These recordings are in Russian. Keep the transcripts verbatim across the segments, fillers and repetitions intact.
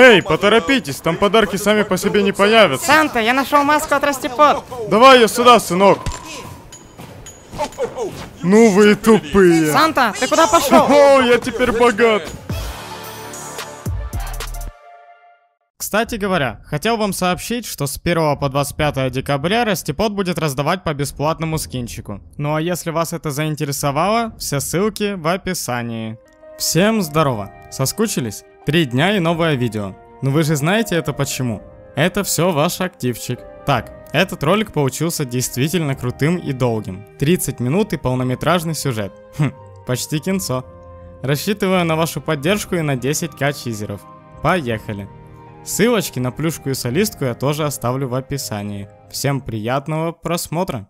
Эй, поторопитесь, там подарки сами по себе не появятся. Санта, я нашел маску от Растепот. Давай ее сюда, сынок. Ну вы тупые. Санта, ты куда пошел? О, я теперь богат. Кстати говоря, хотел вам сообщить, что с первого по двадцать пятое декабря Растепот будет раздавать по бесплатному скинчику. Ну а если вас это заинтересовало, все ссылки в описании. Всем здорово! Соскучились? Три дня и новое видео. Но вы же знаете это почему. Это все ваш активчик. Так, этот ролик получился действительно крутым и долгим. тридцать минут и полнометражный сюжет. Хм, почти кинцо. Рассчитываю на вашу поддержку и на десять тысяч чизеров. Поехали! Ссылочки на Плюшку и Солистку я тоже оставлю в описании. Всем приятного просмотра!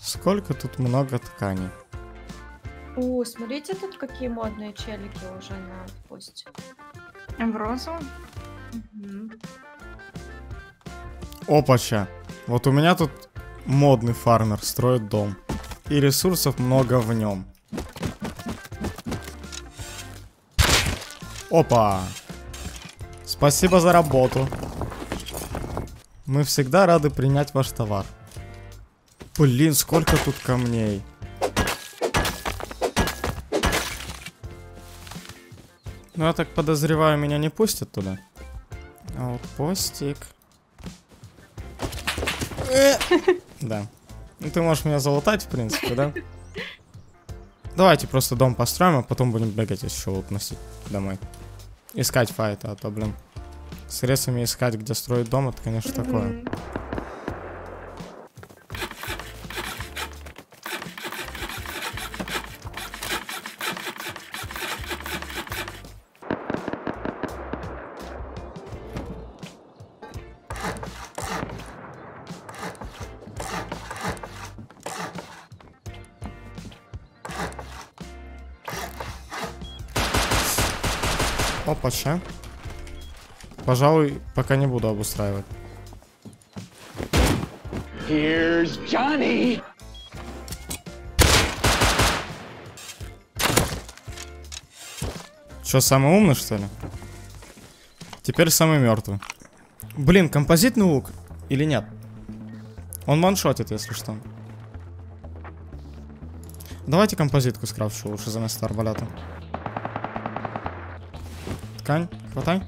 Сколько тут много тканей. О, смотрите, тут какие модные челики уже на посте. В розу? Угу. Опача. Вот у меня тут модный фармер строит дом. И ресурсов много в нем. Опа! Спасибо за работу. Мы всегда рады принять ваш товар. Блин, сколько тут камней. Ну, я так подозреваю, меня не пустят туда. А вот постик. Да. Ну, ты можешь меня залутать, в принципе, да? Давайте просто дом построим, а потом будем бегать еще вот носить домой. Искать файта, а то, блин. Средствами искать, где строить дом, это, конечно, такое. Опача. Пожалуй, пока не буду обустраивать. Here's Johnny. Чё, самый умный, что ли? Теперь самый мертвый. Блин, композитный лук или нет? Он ваншотит, если что. Давайте композитку скрафчу лучше за место арбалета. Ткань, хватай.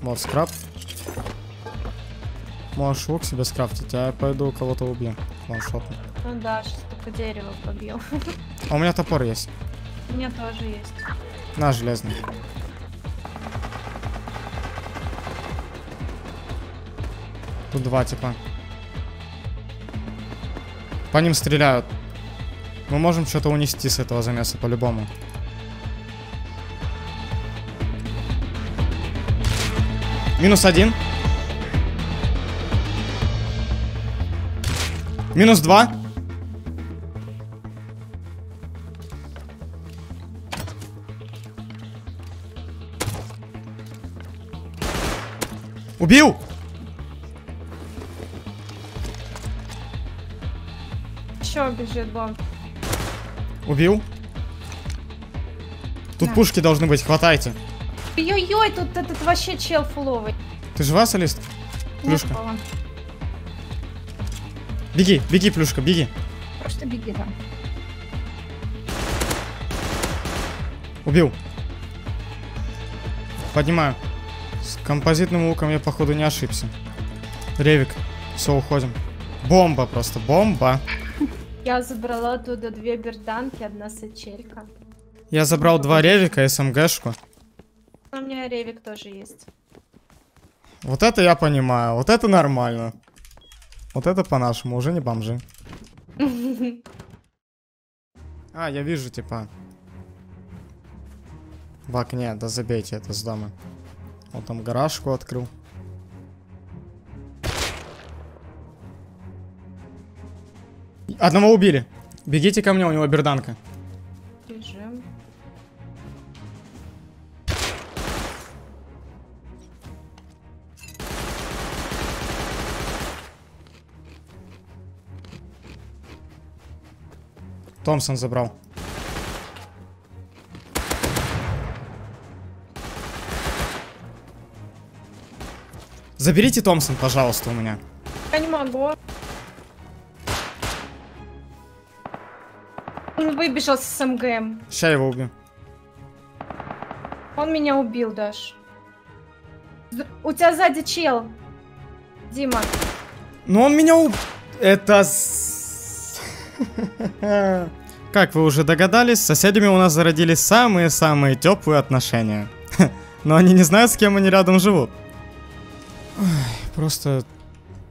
Вот, скраб. Можешь лук себе скрафтить, а я пойду кого-то убью. Ланшотно. Ну да, сейчас только дерево побил. А у меня топор есть. У меня тоже есть. На, железный. Тут два типа. По ним стреляют. Мы можем что-то унести с этого замеса по-любому. Минус один. Минус два. Убил! Чё бежит бомб? Убил. Тут да. Пушки должны быть, хватайте. Ой-ой-ой, тут этот вообще чел фуловый. Ты жива, Солист? Плюшка. Нет, беги, беги, Плюшка, беги. Просто беги, да. Убил. Поднимаю. С композитным луком я, походу, не ошибся. Ревик. Все, уходим. Бомба просто, бомба. Я забрала оттуда две берданки, одна сачелька. Я забрал два ревика и СМГшку. У меня ревик тоже есть. Вот это я понимаю, вот это нормально. Вот это по-нашему, уже не бомжи. А, я вижу, типа. В окне, да забейте это с дома. Он там гаражку открыл. Одного убили. Бегите ко мне, у него берданка. Бежим. Томпсон забрал. Заберите Томпсон, пожалуйста, у меня. Я не могу. Он выбежал с СМГМ. Сейчас его убью. Он меня убил, Даш. У тебя сзади чел. Дима. Ну он меня убил. Это... Как вы уже догадались, с соседями у нас зародились самые-самые теплые отношения. Но они не знают, с кем они рядом живут. Ой, просто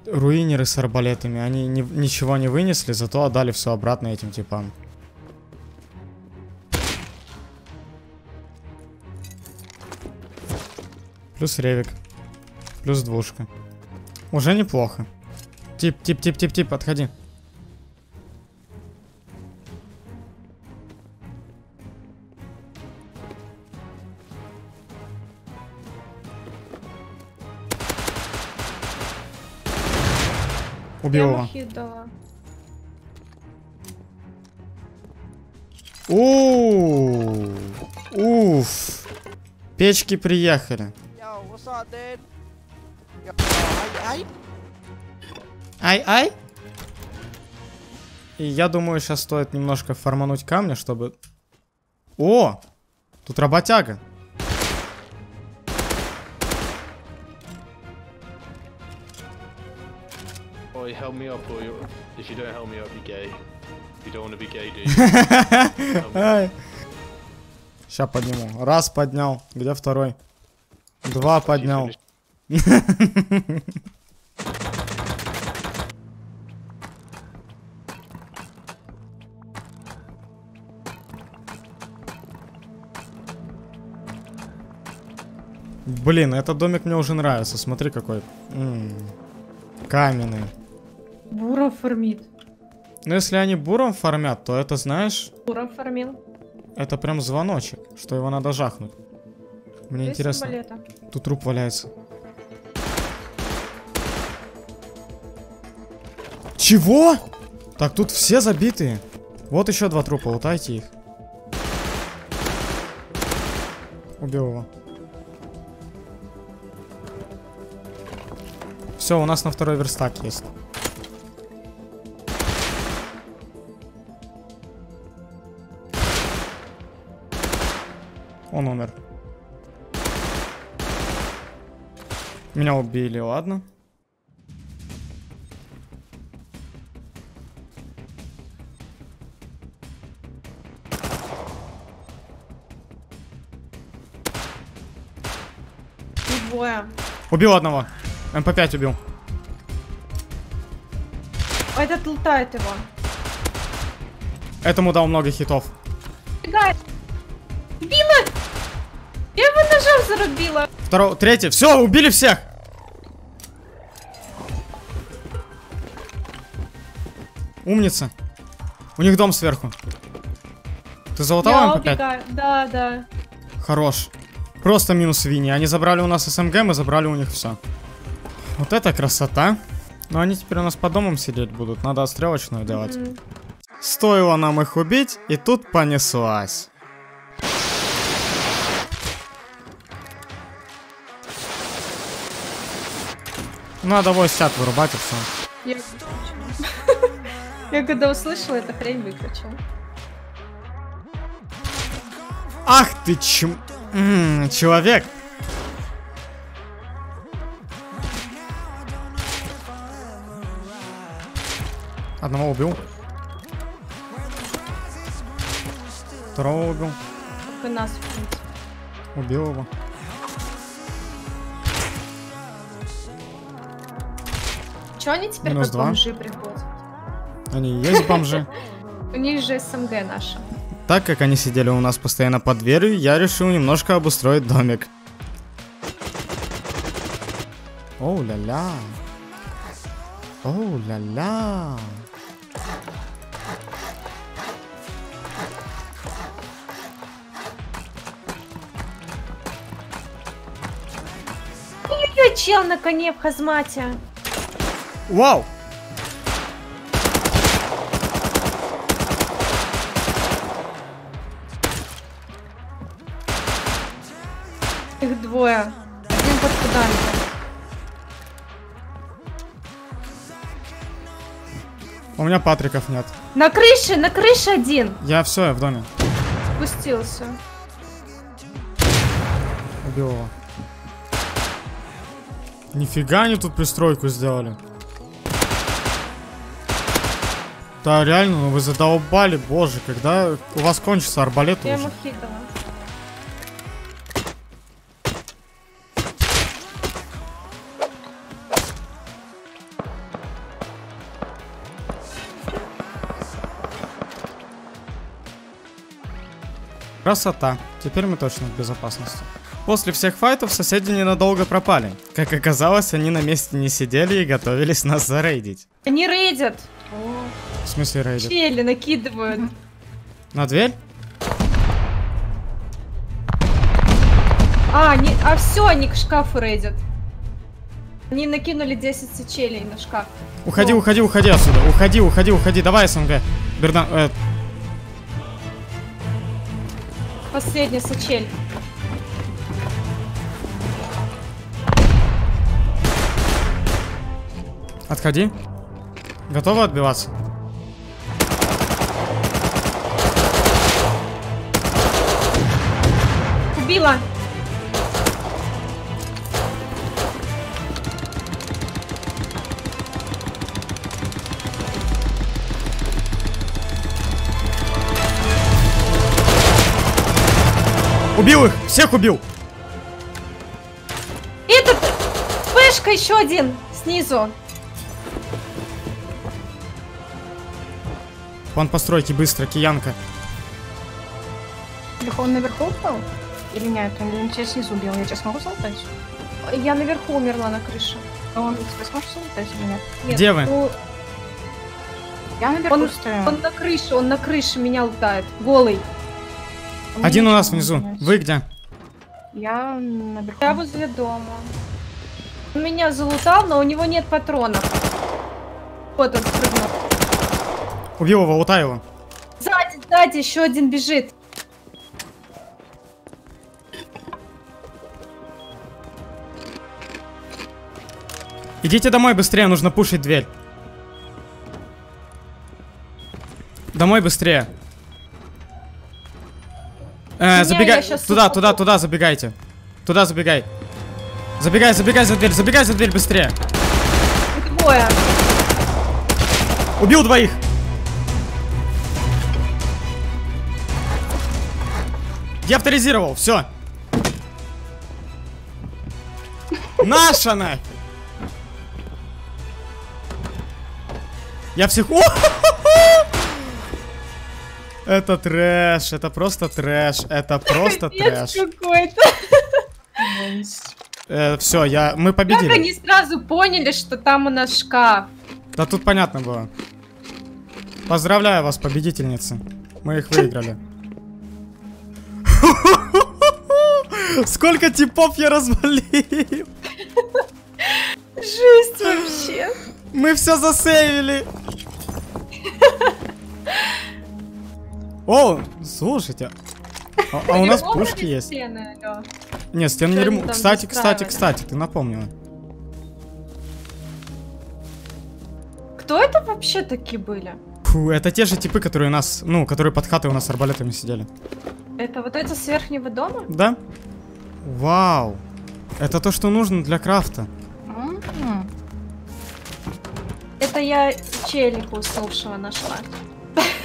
руинеры с арбалетами. Они ни ничего не вынесли, зато отдали все обратно этим типам. Плюс ревик. Плюс двушка. Уже неплохо. Тип, тип, тип, тип, тип, отходи. Убил его. Ууу. Уф. Печки приехали. Ай-ай. И я думаю, сейчас стоит немножко формануть камня, чтобы... О! Тут работяга. Сейчас подниму. Раз поднял. Где второй? Два поднял. Блин, этот домик мне уже нравится. Смотри, какой. М-м, каменный. Буром фармит. Ну, если они буром фармят, то это, знаешь... Буром фармил. Это прям звоночек, что его надо жахнуть. Мне здесь интересно. Символета. Тут труп валяется. Чего? Так, тут все забитые. Вот еще два трупа, лутайте их. Убил его. Все, у нас на второй верстак есть. Он умер. Меня убили, ладно. Двое. Убил одного. эм пэ пять убил. Этот лутает его. Этому дал много хитов. Бегает. Убила! Я его ножом зарубила. Второго, третий. Все, убили всех. Умница. У них дом сверху. Ты золотала эм пэ пять? Да, да. Хорош. Просто минус Винни. Они забрали у нас эс эм гэ, мы забрали у них все. Вот это красота. Но они теперь у нас по домам сидеть будут. Надо отстрелочную mm-hmm. делать. Стоило нам их убить, и тут понеслась. Надо восемьдесят вырубать и все. Я... Я когда услышала, эта хрень выключила. Ах ты чем... Человек! Одного убил. Второго убил. Как и нас, в принципе. Убил его. Че они теперь минус как два. Бомжи приходят? Они есть бомжи. У них же эс эм гэ наша. Так как они сидели у нас постоянно под дверью, я решил немножко обустроить домик. Оу ля-ля. Оу ля-ля. Ой-ой-ой, чел на коне в хазмате. Вау! Их двое. Один под куда-нибудь. У меня патриков нет. На крыше, на крыше один. Я все, я в доме. Спустился. Убил его. Нифига они тут пристройку сделали. Да, реально, ну вы задолбали, боже, когда у вас кончится арбалет уже. Я ему кидала. Красота. Теперь мы точно в безопасности. После всех файтов соседи ненадолго пропали. Как оказалось, они на месте не сидели и готовились нас зарейдить. Они рейдят. В смысле рейдят? Щели накидывают. На дверь? А, они... а все, они к шкафу рейдят. Они накинули десять сечелей на шкаф. Уходи, О. уходи, уходи отсюда. Уходи, уходи, уходи. Давай, СМГ. Бердан... Э... Последняя сучель. Отходи. Готова отбиваться? Убила. Убил их! Всех убил! Этот... Вспышка еще один! Снизу! Вон постройки быстро, киянка. Так он наверху упал? Или нет? Он тебя снизу убил. Я тебя смогу залутать? Я наверху умерла на крыше. А он тебя сможет залутать или нет? Нет. Где вы? У... Я наверху он, стою. Он на крыше, он на крыше меня лутает. Голый. Мне Один у нас внизу. Вы где? Я наверху. Я возле дома. Он меня залутал, но у него нет патронов. Вот он прыгнул. Убил его, лутай его. Сзади, сзади, еще один бежит. Идите домой быстрее, нужно пушить дверь. Домой быстрее. Э, забегай туда, туда, туда забегайте. Туда забегай. Забегай, забегай за дверь, забегай за дверь быстрее. Двое. Убил двоих. Я авторизировал, все. Наша она. Я всех... Это трэш, это просто трэш, это просто трэш. какой-то. Все, я, мы победили. Как они сразу поняли, что там у нас шкаф? Да тут понятно было. Поздравляю вас, победительницы. Мы их выиграли. Сколько типов я развалил? Жесть вообще. Мы все засейвили. О, слушайте, а, а у нас пушки есть. Стены, Нет, стены не ремонт. Кстати, кстати, кстати, ты напомнила. Кто это вообще такие были? Фу, это те же типы, которые у нас, ну, которые под хатой у нас с арбалетами сидели. Это вот это с верхнего дома? Да. Вау. Это то, что нужно для крафта. Mm-hmm. Это я челику уснувшего нашла.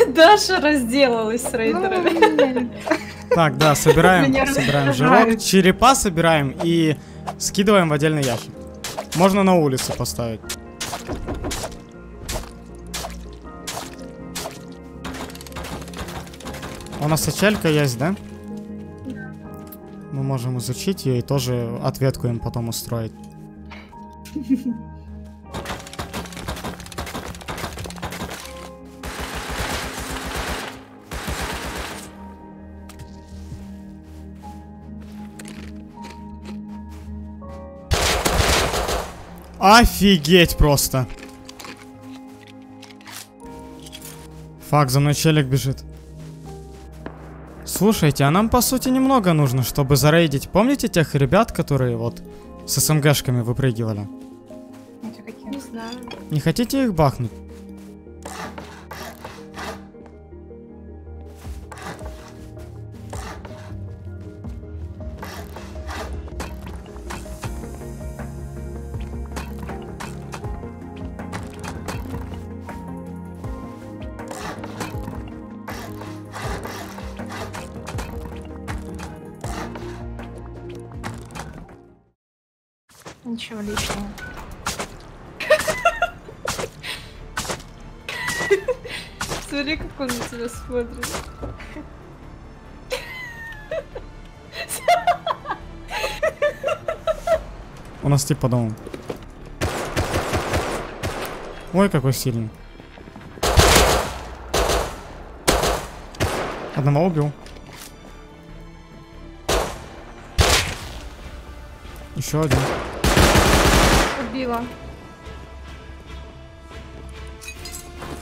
Даша разделалась с рейдерами. Так, да, собираем, собираем жирок, черепа собираем и скидываем в отдельный ящик. Можно на улице поставить. У нас сачелька есть, да? Мы можем изучить ее и тоже ответку им потом устроить. Офигеть просто. Фак, за мной челик бежит. Слушайте, а нам по сути немного нужно, чтобы зарейдить. Помните тех ребят, которые вот с СМГшками выпрыгивали? Не знаю. Не хотите их бахнуть? Ничего личного. Смотри, как он на тебя смотрит. У нас тип по дому. Ой, какой сильный. Одного убил. Еще один. Убила.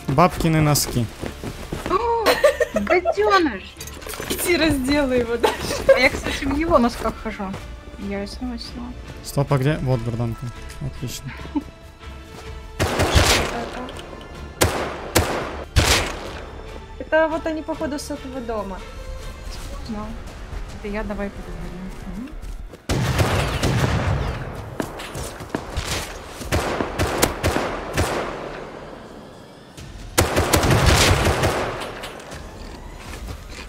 Бабкины носки. О, гаденыш! Иди разделай его дальше. А я, кстати, в его носках хожу. Я с него села. Стоп, а где? Вот гражданка. Отлично. Это вот они, походу, с этого дома. Ну, это я давай поговорим.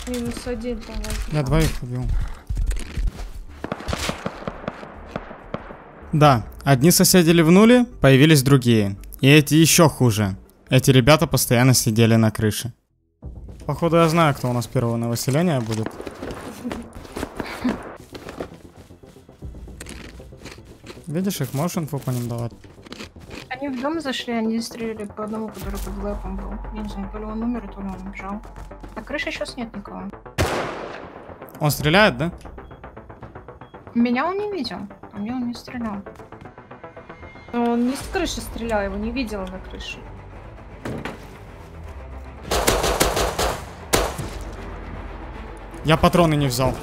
Минус один, по-моему. Я двоих убил. Да, одни соседи ливнули, появились другие. И эти еще хуже. Эти ребята постоянно сидели на крыше. Походу, я знаю, кто у нас первого новоселения будет. Видишь их, можешь инфу по ним давать? Они в дом зашли, они стрелили по одному, который под лэпом был. Я не знаю, то ли он умер, то ли он убежал. На крыше сейчас нет никого. Он стреляет, да? Меня он не видел. А мне он не стрелял. Но он не с крыши стрелял, его не видела на крыше. Я патроны не взял.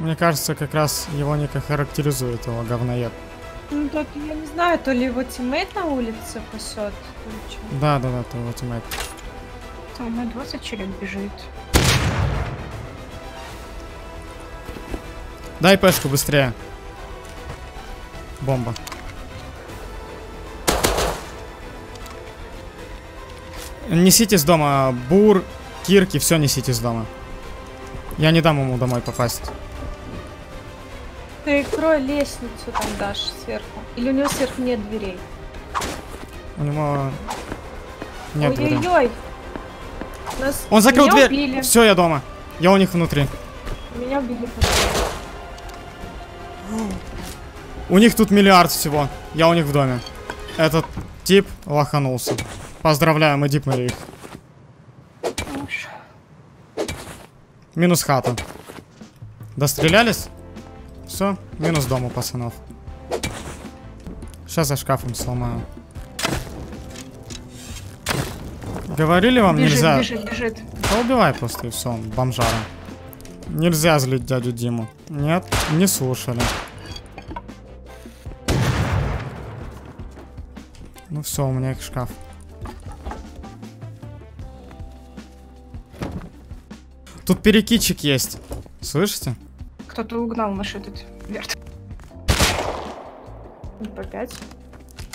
Мне кажется, как раз его не характеризует, его говноед. Ну так, я не знаю, то ли его тиммейт на улице пасет, то ли что. Да, да, да, то его тиммейт. Там мой двадцать человек бежит. Дай пешку быстрее. Бомба. Несите с дома бур, кирки, все несите с дома. Я не дам ему домой попасть. Ты крой лестницу там дашь сверху. Или у него сверху нет дверей? У него нет дверей. Ой-ой-ой! Он закрыл дверь! Убили. Все, я дома. Я у них внутри. Меня убили. У них тут миллиард всего. Я у них в доме. Этот тип лоханулся. Поздравляем, иди мы их. Минус хата. Дострелялись? Все, минус дома, пацанов. Сейчас за шкафом сломаю. Говорили вам, бежит, нельзя... Бежит, бежит. Да убивай просто и все, он бомжара. Нельзя злить дядю Диму. Нет, не слушали. Ну все, у меня их шкаф. Тут перекидчик есть. Слышите? Кто-то угнал наш этот верт. эм пэ пять.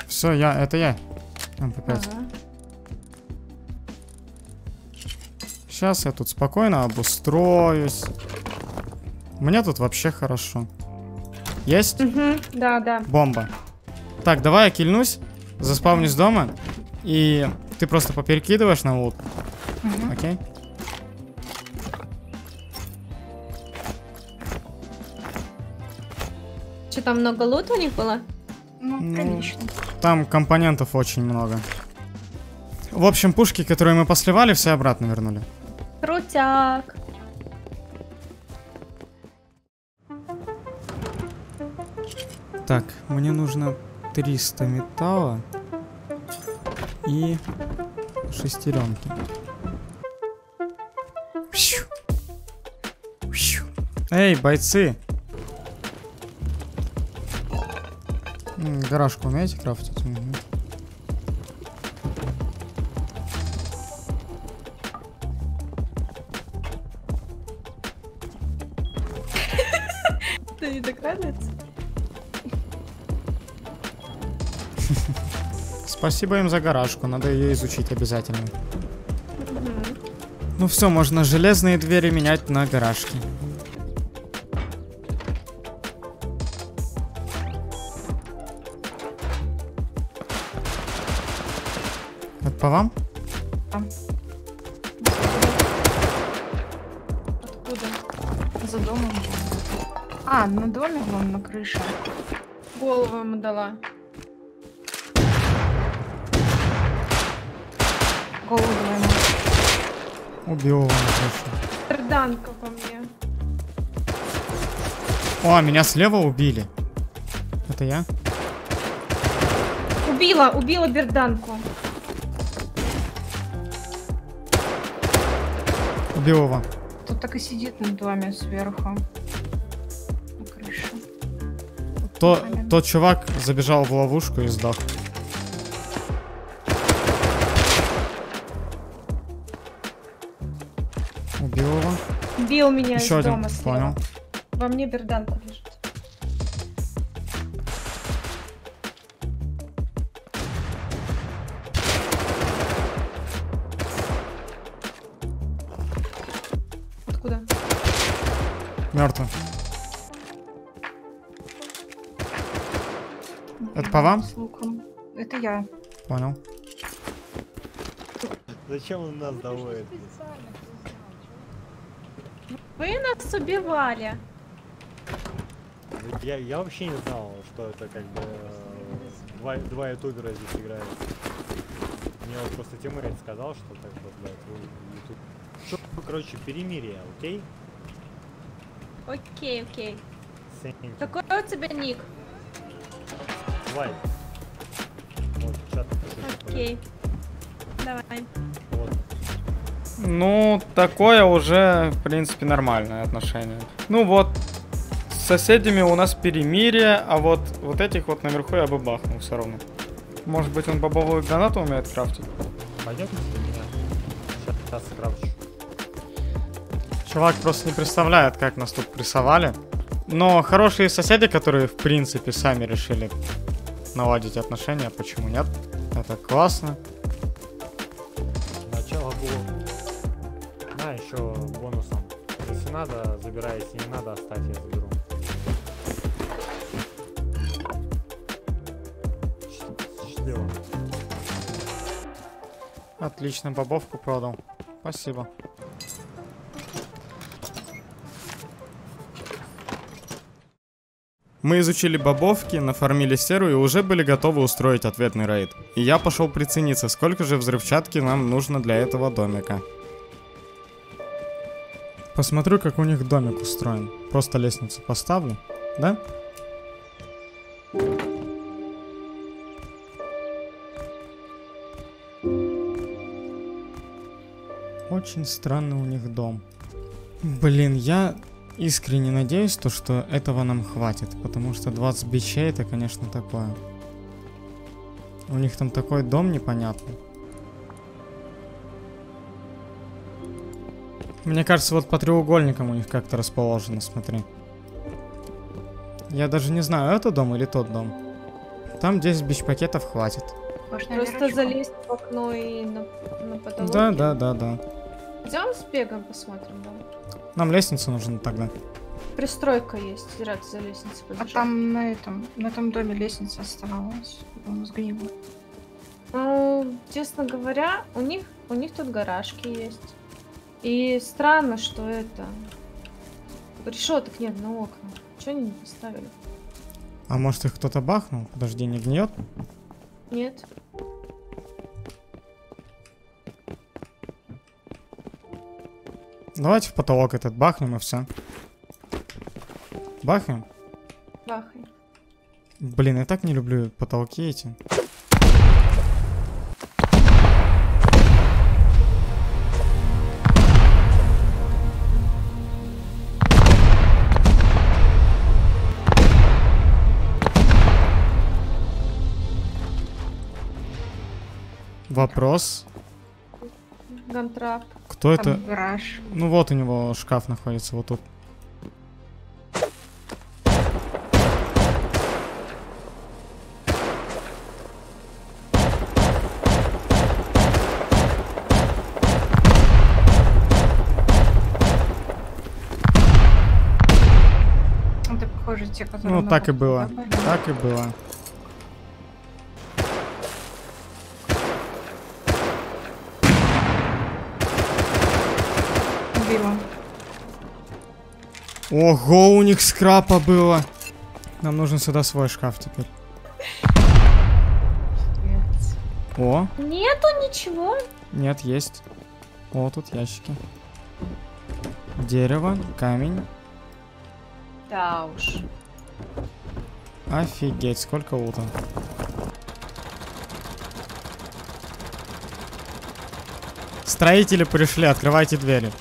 Все, я, это я. эм пэ пять. Ага. Сейчас я тут спокойно обустроюсь. Мне тут вообще хорошо. Есть? Угу, да, да. Бомба. Так, давай я кильнусь, заспавнюсь дома. И ты просто поперекидываешь на лут. Угу. Окей? Что, там много лута у них было? Ну, конечно. Там компонентов очень много. В общем, пушки, которые мы посливали, все обратно вернули. Крутяк. Так, мне нужно триста металла и шестеренки. Эй, бойцы! Гаражку умеете крафтить? Угу. Спасибо им за гаражку, надо ее изучить обязательно. Mm-hmm. Ну все, можно железные двери менять на гаражки. Это по вам? Откуда? За домом. А, на доме вон, на крыше. Голову ему дала. Голову ему. Убил его. Тарданка по мне. О, меня слева убили. Это я? Убила, убила берданку. Убил его. Тут так и сидит на доме сверху. То, тот чувак забежал в ловушку и сдох. Убил его. Бил меня еще из дома. Понял. Во мне берданка лежит. Откуда? Мертвый. Это по вам? Это я. Понял. Зачем он нас доводит? Вы нас убивали. Я, я вообще не знал, что это как бы два, два ютубера здесь играют. Мне вот просто Тимурин сказал, что так вот, блядь, ютуб. Короче, перемирие, окей? Окей, окей. Какой у тебя ник? Давай. Вот, чат, окей. Давай. Вот. Ну, такое уже, в принципе, нормальное отношение. Ну вот, с соседями у нас перемирие, а вот, вот этих вот наверху я бы бахнул все равно. Может быть, он бобовую гранату умеет крафтить? Пойдет на меня. Сейчас, сейчас крафчу. Чувак просто не представляет, как нас тут прессовали. Но хорошие соседи, которые, в принципе, сами решили наладить отношения, почему нет? Это классно. Начало было. На, еще бонусом. Если надо, забирай, если не надо, оставь, я заберу. Счастливо. Отлично, бобовку продал. Спасибо. Мы изучили бобовки, нафармили серу и уже были готовы устроить ответный рейд. И я пошел прицениться, сколько же взрывчатки нам нужно для этого домика. Посмотрю, как у них домик устроен. Просто лестницу поставлю, да? Очень странный у них дом. Блин, я... искренне надеюсь, то, что этого нам хватит, потому что двадцать бичей это, конечно, такое. У них там такой дом непонятный. Мне кажется, вот по треугольникам у них как-то расположено, смотри. Я даже не знаю, это дом или тот дом. Там десять бич-пакетов хватит. Может, просто залезть в окно и на, на потолок? Да, да, да, да. Идем с бегом посмотрим, да? Нам лестница нужна тогда. Пристройка есть, рад за лестницей. А там на этом, на этом доме лестница оставалась. По-моему, сгнила. Ну, честно говоря, у них, у них тут гаражки есть. И странно, что это... решеток нет на окна. Чего они не поставили? А может их кто-то бахнул? Подожди, не гниет? Нет. Давайте в потолок этот бахнем и все. Бахнем? Бахай. Блин, я так не люблю потолки эти. Вопрос. Контракт. Кто там это? Гараж. Ну вот у него шкаф находится вот тут. те, которые... Ну, так и было. Добавили. Так и было. Убила. Ого, у них скрапа было. Нам нужен сюда свой шкаф теперь. О. Нету ничего. Нет, есть. О, тут ящики. Дерево, камень. Да уж. Офигеть, сколько лута. Строители пришли, открывайте двери.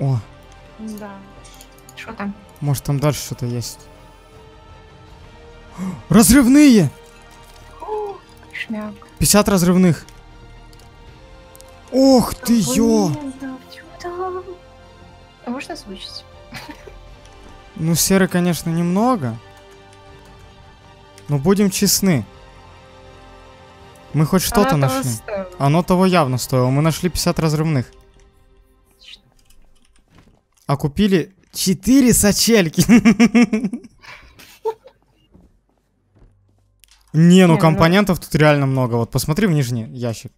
О. Да. Что там? Может, там дальше что-то есть. Разрывные! Шмяк. пятьдесят разрывных. Ох ты ё! А можно озвучить? Ну, серы, конечно, немного. Но будем честны. Мы хоть что-то нашли. Оно того явно стоило. Мы нашли пятьдесят разрывных. А купили... Четыре сачельки. Не, ну компонентов тут реально много. Вот посмотри в нижний ящик.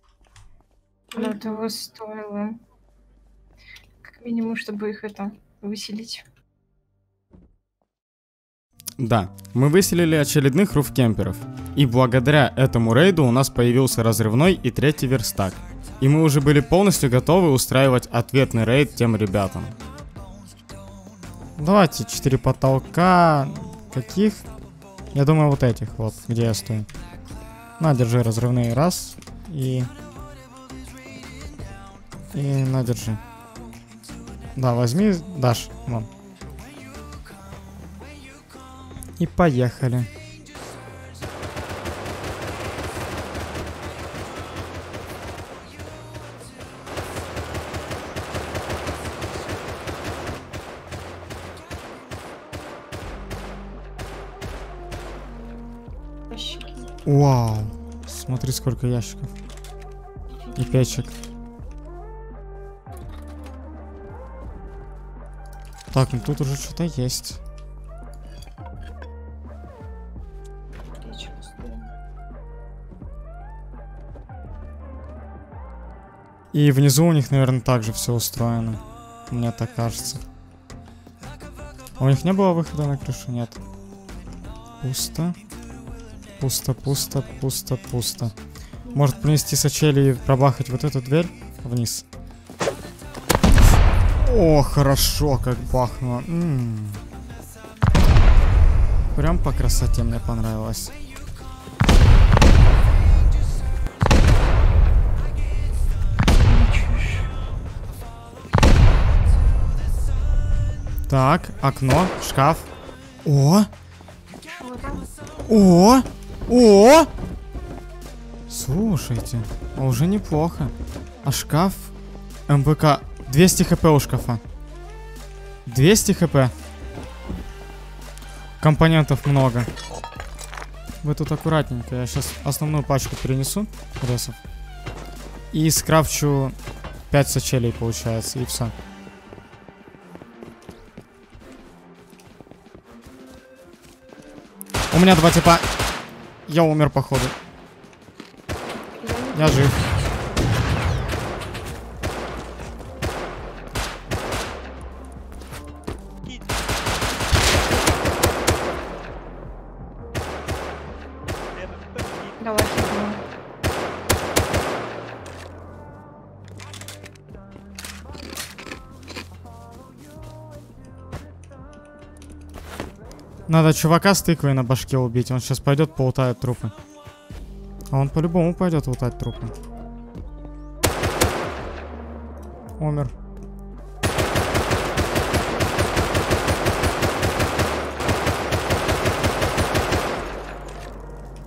Ну этого стоило. Как минимум, чтобы их это выселить. Да, мы выселили очередных руфкемперов. И благодаря этому рейду у нас появился разрывной и третий верстак. И мы уже были полностью готовы устраивать ответный рейд тем ребятам. Давайте четыре потолка. Каких? Я думаю, вот этих, вот, где я стою. На, держи разрывные, раз. И... И на, держи. Да, возьми, дашь, вон. И поехали. Вау, смотри, сколько ящиков и печек. Так, ну тут уже что-то есть. И внизу у них, наверное, также все устроено. Мне так кажется. А у них не было выхода на крышу? Нет. Пусто. Пусто, пусто, пусто, пусто. Может принести сачели и пробахать вот эту дверь вниз? О, хорошо, как бахнуло. М-м. Прям по красоте мне понравилось. Так, окно, шкаф. О! О! О! Слушайте, уже неплохо. А шкаф МБК двести хп у шкафа. двести хп. Компонентов много. Вы тут аккуратненько. Я сейчас основную пачку перенесу. Прессов. И скрафчу пять сачелей, получается. И все. У меня два типа. Я умер, походу. Я жив. Давай, надо чувака с тыквой на башке убить. Он сейчас пойдет полутает трупы. А он по-любому пойдет лутать трупы. Умер.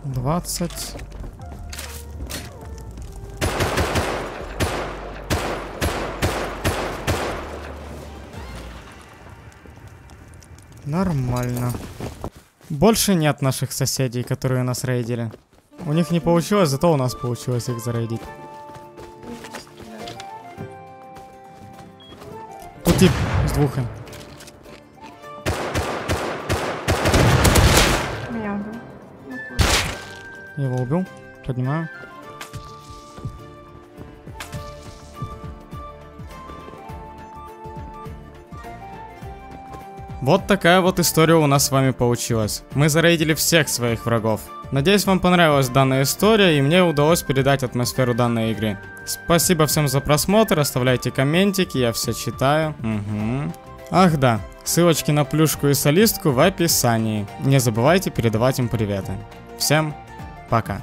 двадцать. Нормально. Больше нет наших соседей, которые нас рейдили. У них не получилось, зато у нас получилось их зарейдить. тип с двух им. Меня убил. Я его убил. Поднимаю. Вот такая вот история у нас с вами получилась. Мы зарейдили всех своих врагов. Надеюсь, вам понравилась данная история и мне удалось передать атмосферу данной игры. Спасибо всем за просмотр, оставляйте комментики, я все читаю. Угу. Ах да, ссылочки на Плюшку и Солистку в описании. Не забывайте передавать им приветы. Всем пока.